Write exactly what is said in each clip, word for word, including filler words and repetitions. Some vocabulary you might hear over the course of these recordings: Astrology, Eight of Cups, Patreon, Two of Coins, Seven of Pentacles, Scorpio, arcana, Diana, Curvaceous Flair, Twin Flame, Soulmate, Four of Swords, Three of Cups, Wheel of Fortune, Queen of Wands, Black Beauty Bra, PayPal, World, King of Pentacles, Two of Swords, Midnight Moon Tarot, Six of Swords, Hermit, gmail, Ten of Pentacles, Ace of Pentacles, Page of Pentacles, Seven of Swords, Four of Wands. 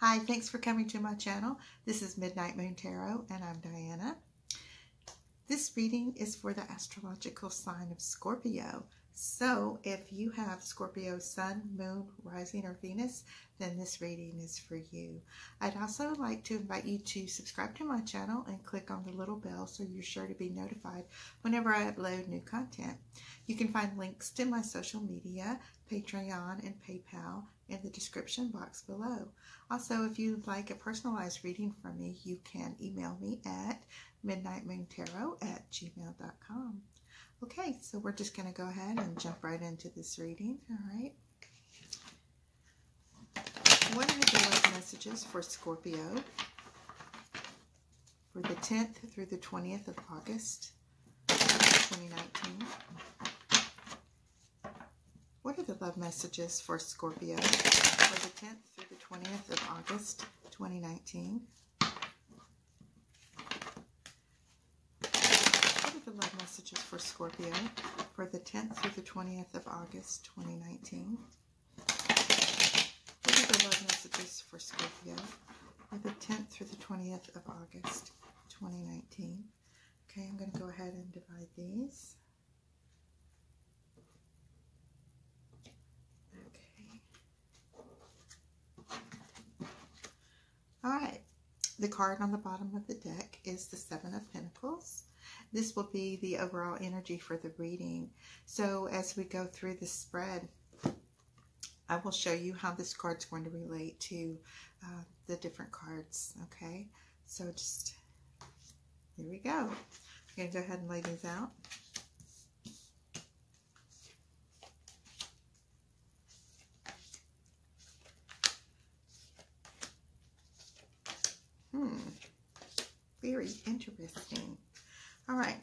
Hi, thanks for coming to my channel. This is Midnight Moon Tarot, and I'm Diana. This reading is for the astrological sign of Scorpio. So if you have Scorpio Sun, Moon, Rising, or Venus, then this reading is for you. I'd also like to invite you to subscribe to my channel and click on the little bell so you're sure to be notified whenever I upload new content. You can find links to my social media, Patreon, and PayPal in the description box below. Also, if you'd like a personalized reading from me, you can email me at midnight moon tarot at gmail dot com. Okay, so we're just going to go ahead and jump right into this reading, all right? What are the love messages for Scorpio for the tenth through the twentieth of August, twenty nineteen? What are the love messages for Scorpio for the tenth through the twentieth of August, twenty nineteen? Love messages for Scorpio for the tenth through the twentieth of August, twenty nineteen. What are the love messages for Scorpio for the tenth through the twentieth of August, twenty nineteen? Okay, I'm going to go ahead and divide these. Okay. All right. The card on the bottom of the deck is the Seven of Pentacles. This will be the overall energy for the reading. So as we go through the spread, I will show you how this card's going to relate to uh, the different cards, okay? So just, here we go. I'm going to go ahead and lay these out. Hmm, very interesting. All right,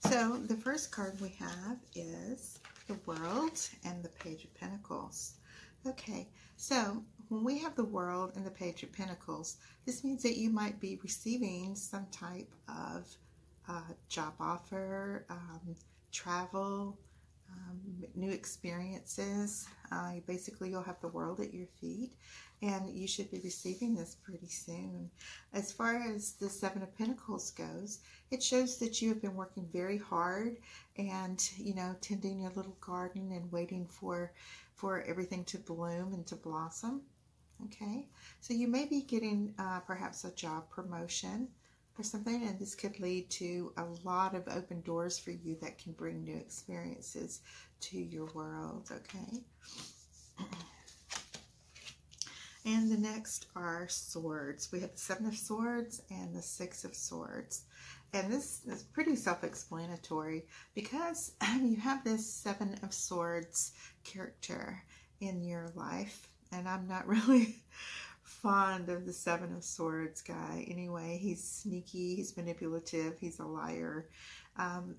so the first card we have is the World and the Page of Pentacles. Okay, so when we have the World and the Page of Pentacles, this means that you might be receiving some type of uh, job offer, um, travel, um, new experiences. Uh, basically, you'll have the world at your feet, and you should be receiving this pretty soon. As far as the Seven of Pentacles goes, it shows that you have been working very hard and, you know, tending your little garden and waiting for, for everything to bloom and to blossom, okay? So you may be getting uh, perhaps a job promotion or something, and this could lead to a lot of open doors for you that can bring new experiences to your world, okay? And the next are swords. We have the Seven of Swords and the Six of Swords. And this is pretty self-explanatory because you have this Seven of Swords character in your life. And I'm not really fond of the Seven of Swords guy. Anyway, he's sneaky, he's manipulative, he's a liar. Um,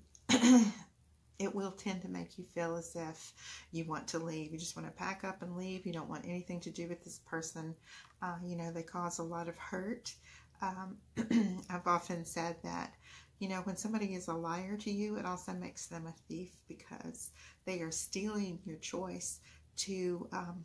It will tend to make you feel as if you want to leave. You just want to pack up and leave. You don't want anything to do with this person. Uh, you know, they cause a lot of hurt. Um, I've often said that, you know, when somebody is a liar to you, it also makes them a thief because they are stealing your choice to, um,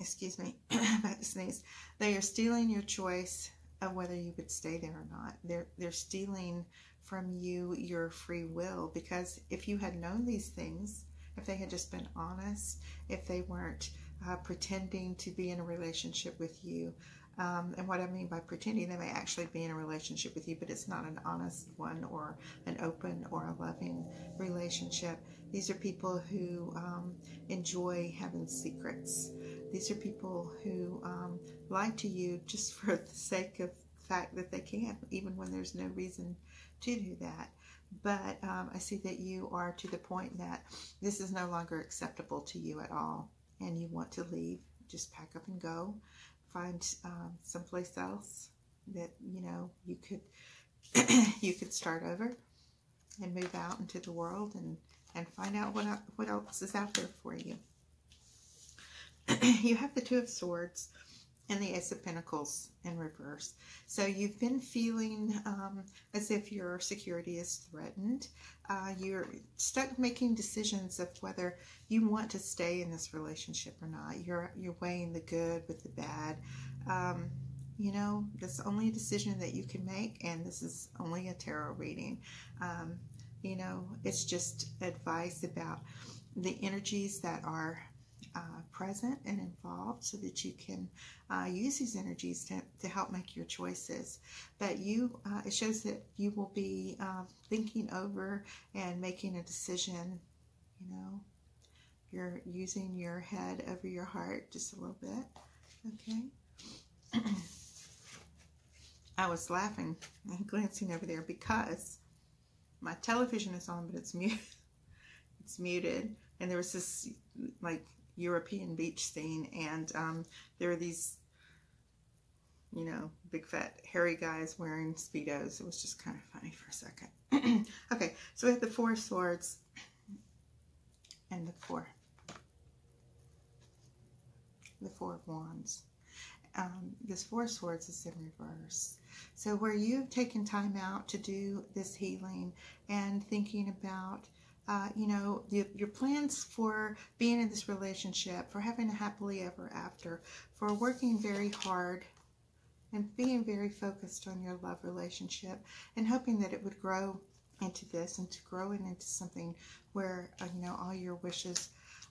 excuse me, I'm about to sneeze. They are stealing your choice of whether you would stay there or not. They're, they're stealing from you your free will, because if you had known these things, if they had just been honest, if they weren't uh, pretending to be in a relationship with you, um, and what I mean by pretending, they may actually be in a relationship with you, but it's not an honest one or an open or a loving relationship. These are people who um, enjoy having secrets. These are people who um, lie to you just for the sake of the fact that they can, even when there's no reason to do that. But um, I see that you are to the point that this is no longer acceptable to you at all, and you want to leave. Just pack up and go, find um, someplace else that you know you could you could start over and move out into the world and and find out what what else is out there for you. You have the Two of Swords and the Ace of Pentacles in reverse. So you've been feeling um, as if your security is threatened. Uh, you're stuck making decisions of whether you want to stay in this relationship or not. You're, you're weighing the good with the bad. Um, you know, that's only a decision that you can make, and this is only a tarot reading. Um, you know, it's just advice about the energies that are uh, present and involved so that you can uh, use these energies to, to help make your choices. But you, uh, it shows that you will be uh, thinking over and making a decision, you know. You're using your head over your heart just a little bit, okay? I was laughing and glancing over there because my television is on, but it's mute. It's muted, and there was this like European beach scene, and um, there were these, you know, big fat hairy guys wearing Speedos. It was just kind of funny for a second. Okay, so we have the Four of Swords and the Four. The Four of Wands. Um, this Four of Swords is in reverse. So where you've taken time out to do this healing and thinking about, uh, you know, the, your plans for being in this relationship, for having a happily ever after, for working very hard and being very focused on your love relationship and hoping that it would grow into this and to growing into something where, uh, you know, all your wishes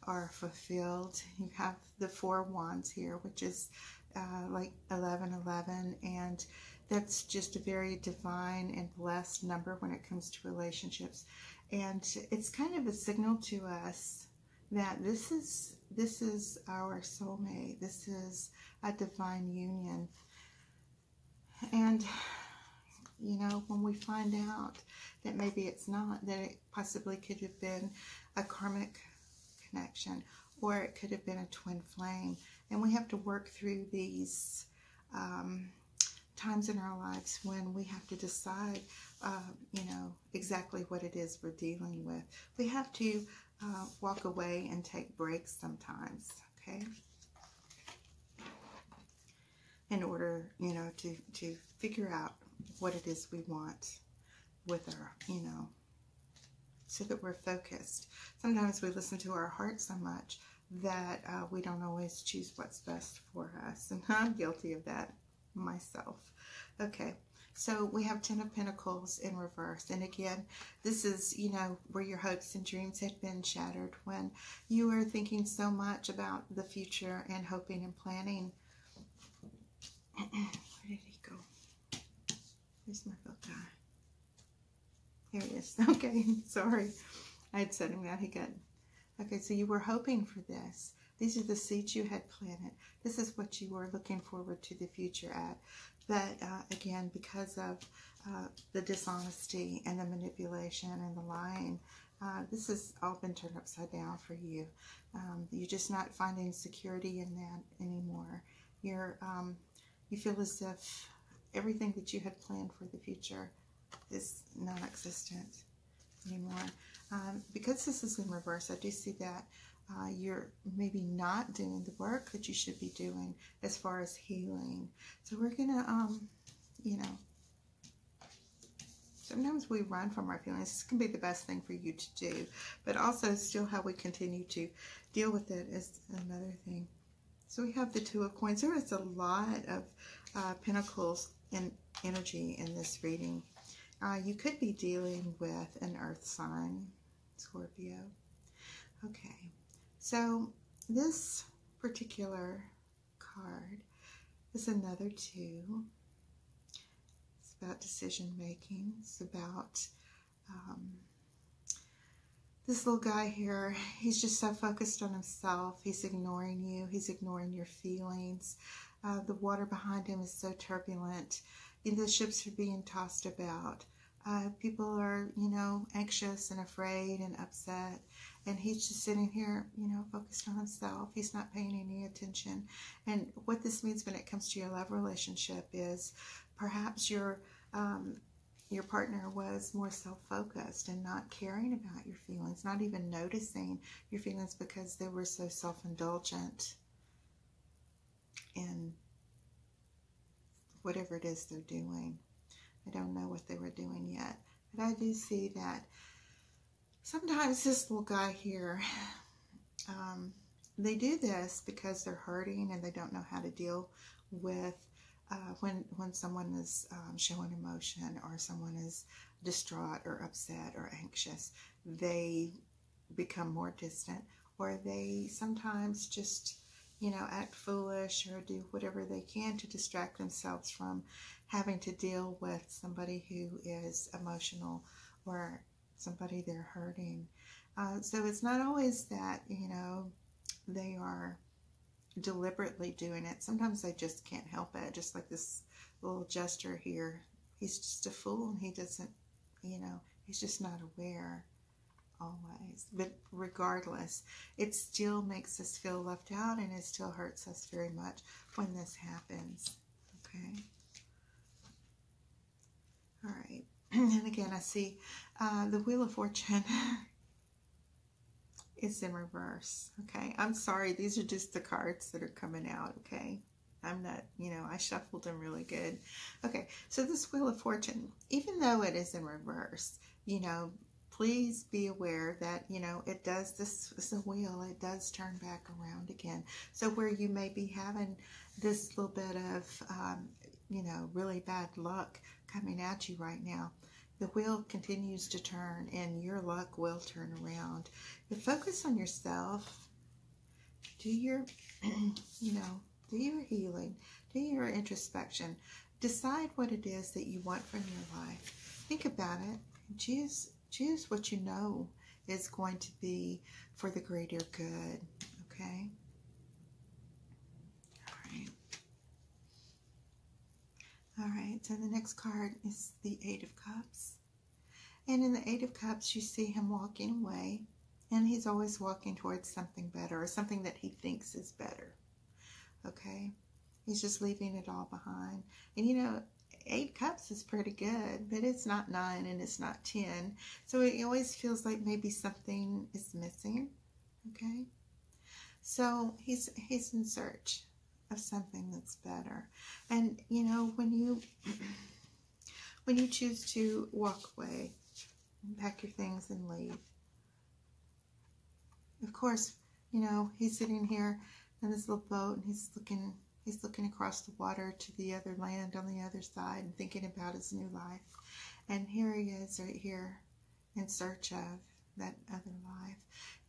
are fulfilled. You have the Four Wands here, which is uh, like eleven eleven, and that's just a very divine and blessed number when it comes to relationships. And it's kind of a signal to us that this is, this is our soulmate. This is a divine union. And you know, when we find out that maybe it's not, that it possibly could have been a karmic connection, or it could have been a twin flame. And we have to work through these um, times in our lives when we have to decide, uh, you know, exactly what it is we're dealing with. We have to uh, walk away and take breaks sometimes, okay? In order, you know, to, to figure out what it is we want with our, you know, so that we're focused. Sometimes we listen to our heart so much that uh, we don't always choose what's best for us. And I'm guilty of that myself. Okay, so we have Ten of Pentacles in reverse. And again, this is, you know, where your hopes and dreams have been shattered when you are thinking so much about the future and hoping and planning. Where did he go? Where's my little guy? Here he is. Okay, sorry. I had said him that. He got... Okay, so you were hoping for this. These are the seeds you had planted. This is what you were looking forward to the future at. But, uh, again, because of uh, the dishonesty and the manipulation and the lying, uh, this has all been turned upside down for you. Um, you're just not finding security in that anymore. You're, um, you feel as if everything that you had planned for the future is non-existent anymore. Um, because this is in reverse, I do see that uh, you're maybe not doing the work that you should be doing as far as healing. So we're going to, um, you know, sometimes we run from our feelings. This can be the best thing for you to do. But also still how we continue to deal with it is another thing. So we have the Two of Coins. There is a lot of uh, pentacles and energy in this reading. Uh, you could be dealing with an earth sign, Scorpio. Okay, so this particular card is another two. It's about decision making. It's about um, this little guy here. He's just so focused on himself. He's ignoring you. He's ignoring your feelings. Uh, the water behind him is so turbulent. The ships are being tossed about. Uh, people are, you know, anxious and afraid and upset. And he's just sitting here, you know, focused on himself. He's not paying any attention. And what this means when it comes to your love relationship is perhaps your, um, your partner was more self-focused and not caring about your feelings, not even noticing your feelings because they were so self-indulgent in whatever it is they're doing. I don't know what they were doing yet, but I do see that sometimes this little guy here, um, they do this because they're hurting and they don't know how to deal with uh, when, when someone is um, showing emotion, or someone is distraught or upset or anxious, they become more distant, or they sometimes just, you know, act foolish or do whatever they can to distract themselves from having to deal with somebody who is emotional or somebody they're hurting. Uh, so it's not always that, you know, they are deliberately doing it. Sometimes they just can't help it. Just like this little gesture here. He's just a fool, and he doesn't, you know, he's just not aware always. But regardless, it still makes us feel left out, and it still hurts us very much when this happens. Okay. All right. And again, I see uh, the Wheel of Fortune is in reverse. Okay. I'm sorry. These are just the cards that are coming out. Okay. I'm not, you know, I shuffled them really good. Okay, so this Wheel of Fortune, even though it is in reverse, you know, please be aware that, you know, it does, this is a wheel, it does turn back around again. So where you may be having this little bit of, um, you know, really bad luck coming at you right now, the wheel continues to turn and your luck will turn around. But focus on yourself. Do your, you know, do your healing, do your introspection. Decide what it is that you want from your life. Think about it. Choose, choose what you know is going to be for the greater good, okay? All right. All right, so the next card is the Eight of Cups. And in the Eight of Cups, you see him walking away, and he's always walking towards something better, or something that he thinks is better. Okay, he's just leaving it all behind. And you know, eight cups is pretty good, but it's not nine and it's not ten. So it always feels like maybe something is missing. Okay, so he's he's in search of something that's better. And you know, when you when you choose to walk away and pack your things and leave, of course, you know, he's sitting here in this little boat, and he's looking he's looking across the water to the other land on the other side, and thinking about his new life. And here he is right here in search of that other life.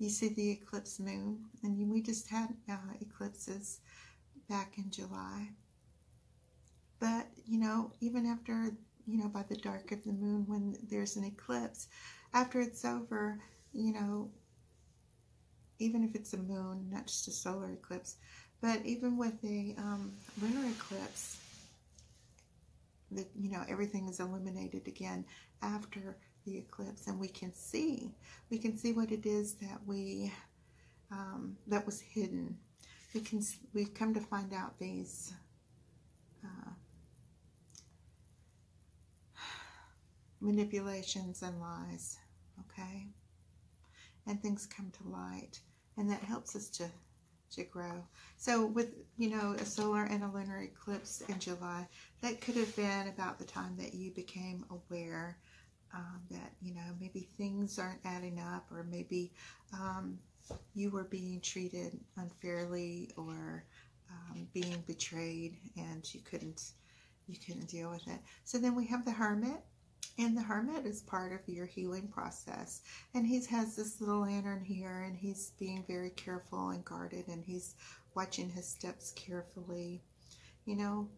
You see the eclipse moon, and we just had uh, eclipses back in July. But you know, even after, you know, by the dark of the moon, when there's an eclipse, after it's over, you know, even if it's a moon, not just a solar eclipse, but even with a um, lunar eclipse, the, you know, everything is illuminated again after the eclipse, and we can see, we can see what it is that we, um, that was hidden. We can, we've come to find out these, uh, manipulations and lies, okay? And things come to light. And that helps us to, to grow. So with, you know, a solar and a lunar eclipse in July, that could have been about the time that you became aware um, that, you know, maybe things aren't adding up, or maybe um, you were being treated unfairly, or um, being betrayed, and you couldn't, you couldn't deal with it. So then we have the Hermit. And the Hermit is part of your healing process. And he has this little lantern here, and he's being very careful and guarded, and he's watching his steps carefully. You know,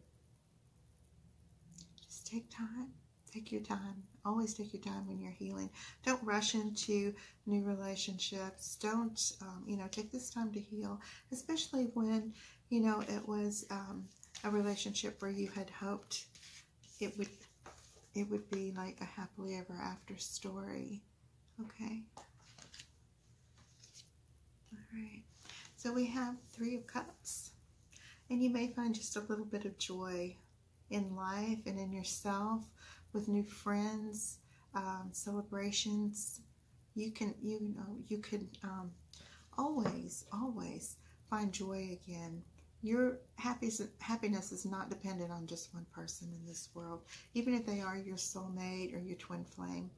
just take time. Take your time. Always take your time when you're healing. Don't rush into new relationships. Don't, um, you know, take this time to heal, especially when, you know, it was um, a relationship where you had hoped it would It would be like a happily ever after story. Okay. All right. So we have Three of Cups. And you may find just a little bit of joy in life and in yourself with new friends, um, celebrations. You can, you know, you could um, always, always find joy again. Your happiness is not dependent on just one person in this world. Even if they are your soulmate or your twin flame,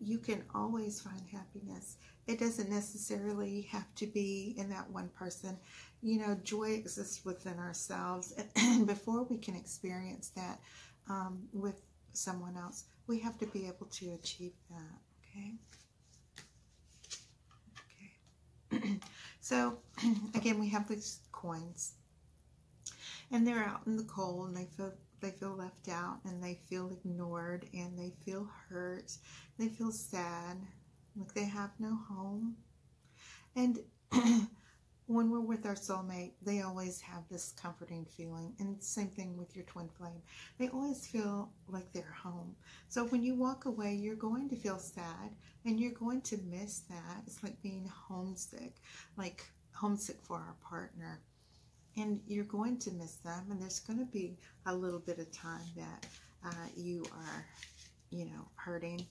you can always find happiness. It doesn't necessarily have to be in that one person. You know, joy exists within ourselves. And before we can experience that um, with someone else, we have to be able to achieve that, okay? Okay. So, again, we have these coins. And they're out in the cold, and they feel they feel left out, and they feel ignored, and they feel hurt. They feel sad, like they have no home. And when we're with our soulmate, they always have this comforting feeling. And same thing with your twin flame. They always feel like they're home. So when you walk away, you're going to feel sad, and you're going to miss that. It's like being homesick, like homesick for our partner. And you're going to miss them, and there's going to be a little bit of time that uh, you are, you know, hurting.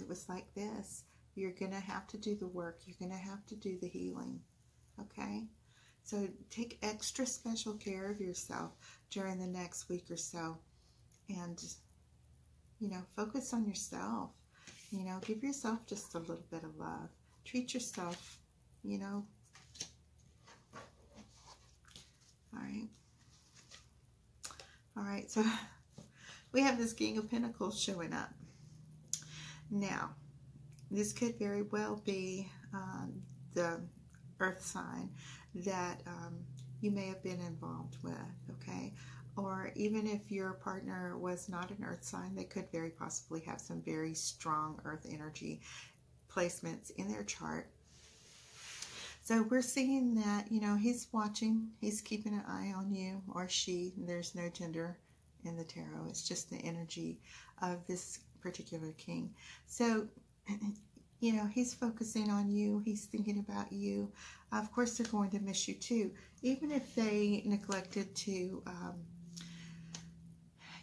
It was like this. You're going to have to do the work. You're going to have to do the healing, okay? So take extra special care of yourself during the next week or so, and, you know, focus on yourself. You know, give yourself just a little bit of love. Treat yourself, you know. All right. All right. So we have this King of Pentacles showing up. Now, this could very well be um, the earth sign that um, you may have been involved with, okay? Or even if your partner was not an earth sign, they could very possibly have some very strong earth energy placements in their chart. So we're seeing that, you know, he's watching, he's keeping an eye on you, or she. There's no gender in the tarot. It's just the energy of this particular king. So, you know, he's focusing on you. He's thinking about you. Of course, they're going to miss you too. Even if they neglected to um,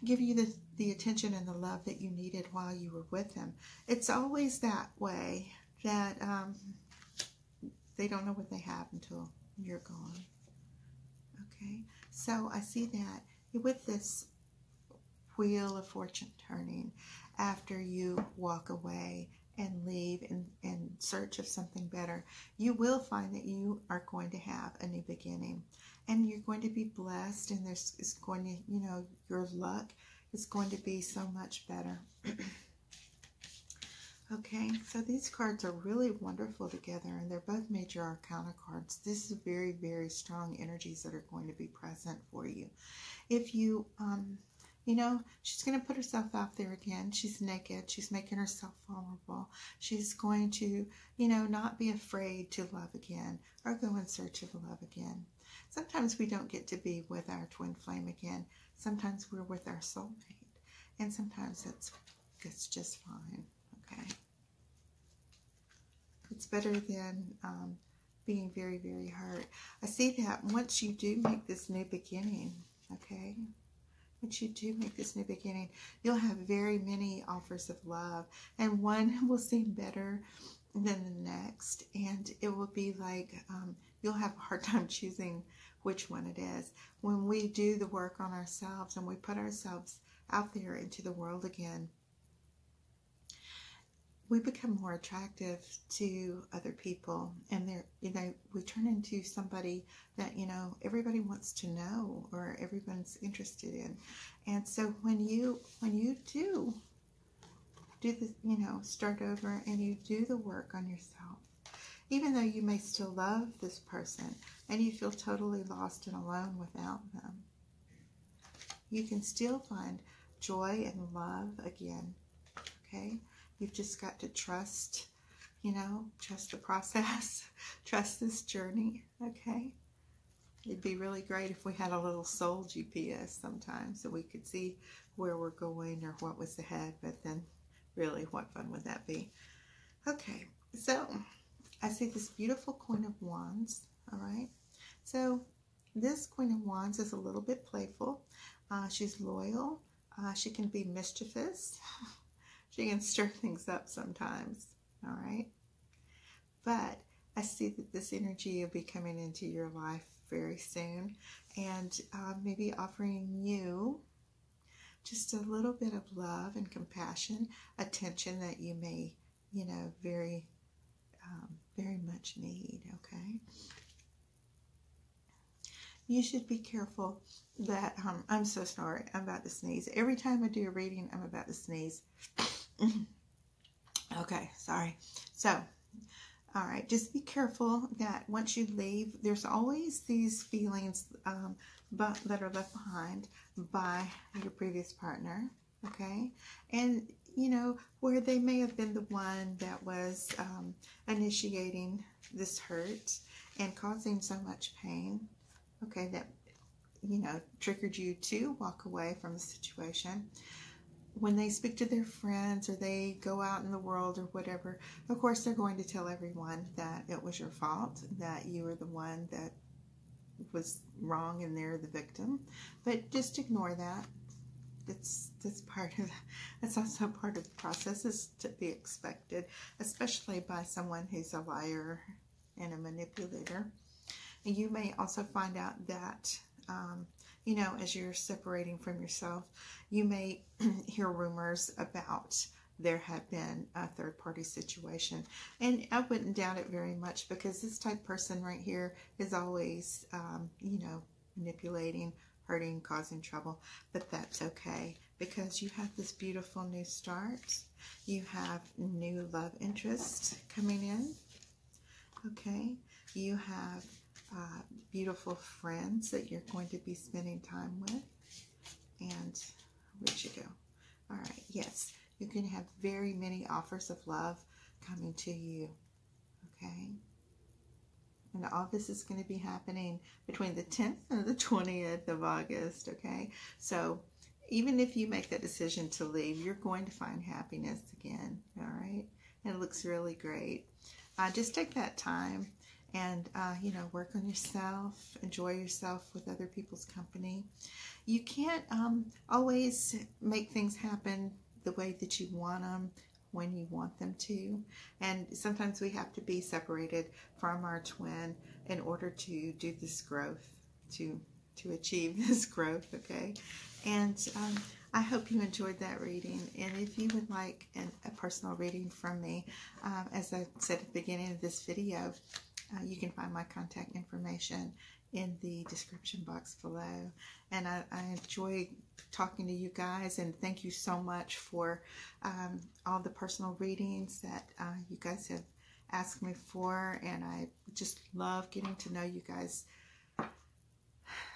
give you the, the attention and the love that you needed while you were with them. It's always that way that... Um, They don't know what they have until you're gone. Okay, so I see that with this Wheel of Fortune turning after you walk away and leave in, in search of something better, you will find that you are going to have a new beginning, and you're going to be blessed, and there's it's going to, you know, your luck is going to be so much better. Okay, so these cards are really wonderful together, and they're both major arcana cards. This is very, very strong energies that are going to be present for you. If you, um, you know, she's going to put herself out there again. She's naked. She's making herself vulnerable. She's going to, you know, not be afraid to love again or go in search of love again. Sometimes we don't get to be with our twin flame again. Sometimes we're with our soulmate, and sometimes it's, it's just fine. Okay. It's better than um, being very, very hurt. I see that once you do make this new beginning, okay, once you do make this new beginning, you'll have very many offers of love, and one will seem better than the next, and it will be like um, you'll have a hard time choosing which one it is. When we do the work on ourselves and we put ourselves out there into the world again, we become more attractive to other people, and they're, you know, we turn into somebody that, you know, everybody wants to know or everyone's interested in. And so when you, when you do, do the, you know, start over and you do the work on yourself, even though you may still love this person and you feel totally lost and alone without them, you can still find joy and love again, okay? You've just got to trust, you know, trust the process, trust this journey, okay? It'd be really great if we had a little soul G P S sometimes so we could see where we're going or what was ahead, but then really what fun would that be? Okay, so I see this beautiful Queen of Wands, all right? So this Queen of Wands is a little bit playful. Uh, she's loyal. Uh, she can be mischievous. She can stir things up sometimes, all right? But I see that this energy will be coming into your life very soon, and uh, maybe offering you just a little bit of love and compassion, attention that you may, you know, very, um, very much need, okay? You should be careful that, um, I'm so sorry, I'm about to sneeze. Every time I do a reading, I'm about to sneeze. Okay, sorry. So, all right, just be careful that once you leave, there's always these feelings um, but that are left behind by your previous partner, okay? And, you know, where they may have been the one that was um, initiating this hurt and causing so much pain, okay, that, you know, triggered you to walk away from the situation. When they speak to their friends or they go out in the world or whatever, of course they're going to tell everyone that it was your fault, that you were the one that was wrong and they're the victim. But just ignore that. It's, that's part of, that's also part of the process, is to be expected, especially by someone who's a liar and a manipulator. And you may also find out that, um, you know, as you're separating from yourself, you may hear rumors about there have been a third-party situation. And I wouldn't doubt it very much, because this type of person right here is always, um, you know, manipulating, hurting, causing trouble. But that's okay, because you have this beautiful new start. You have new love interest coming in, okay? You have... Uh, beautiful friends that you're going to be spending time with. And where'd you go? All right, yes, you can have very many offers of love coming to you, okay? And all this is going to be happening between the tenth and the twentieth of August, okay? So even if you make that decision to leave, you're going to find happiness again, all right? And it looks really great. Uh, just take that time and, uh, you know, work on yourself, enjoy yourself with other people's company. You can't um, always make things happen the way that you want them, when you want them to. And sometimes we have to be separated from our twin in order to do this growth, to, to achieve this growth, okay? And um, I hope you enjoyed that reading. And if you would like an, a personal reading from me, um, as I said at the beginning of this video, Uh, you can find my contact information in the description box below. And I, I enjoy talking to you guys, and thank you so much for um, all the personal readings that uh, you guys have asked me for. And I just love getting to know you guys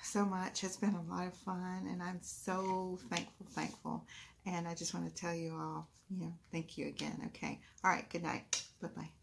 so much. It's been a lot of fun, and I'm so thankful, thankful. And I just want to tell you all, you know, thank you again, okay? All right, good night. Bye-bye.